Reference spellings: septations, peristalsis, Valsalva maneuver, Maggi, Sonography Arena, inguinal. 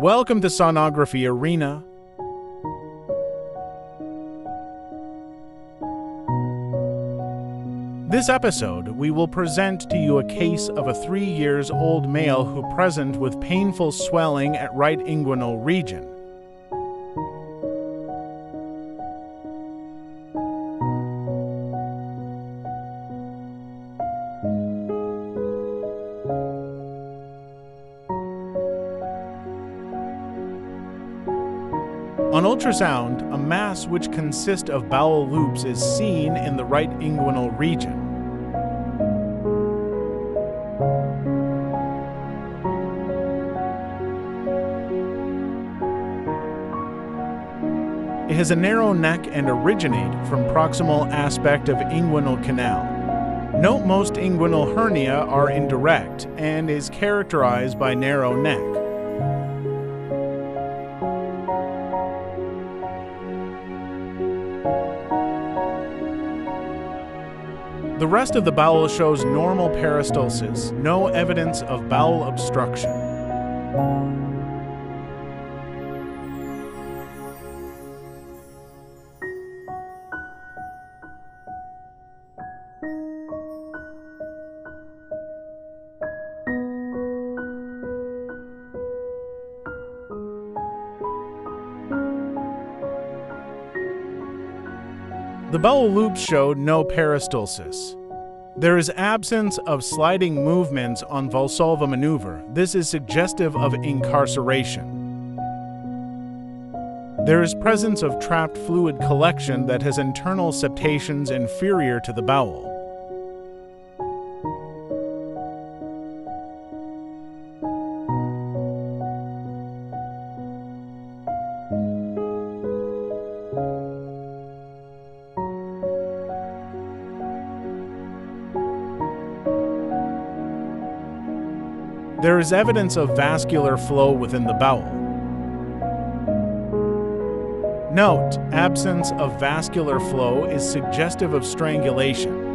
Welcome to Sonography Arena. This episode, we will present to you a case of a 3-year-old male who present with painful swelling at right inguinal region. On ultrasound, a mass which consists of bowel loops is seen in the right inguinal region. It has a narrow neck and originates from proximal aspect of inguinal canal. Note most inguinal hernia are indirect and is characterized by narrow neck. The rest of the bowel shows normal peristalsis, no evidence of bowel obstruction. The bowel loops showed no peristalsis. There is absence of sliding movements on Valsalva maneuver. This is suggestive of incarceration. There is presence of trapped fluid collection that has internal septations inferior to the bowel. There is evidence of vascular flow within the bowel. Note, absence of vascular flow is suggestive of strangulation.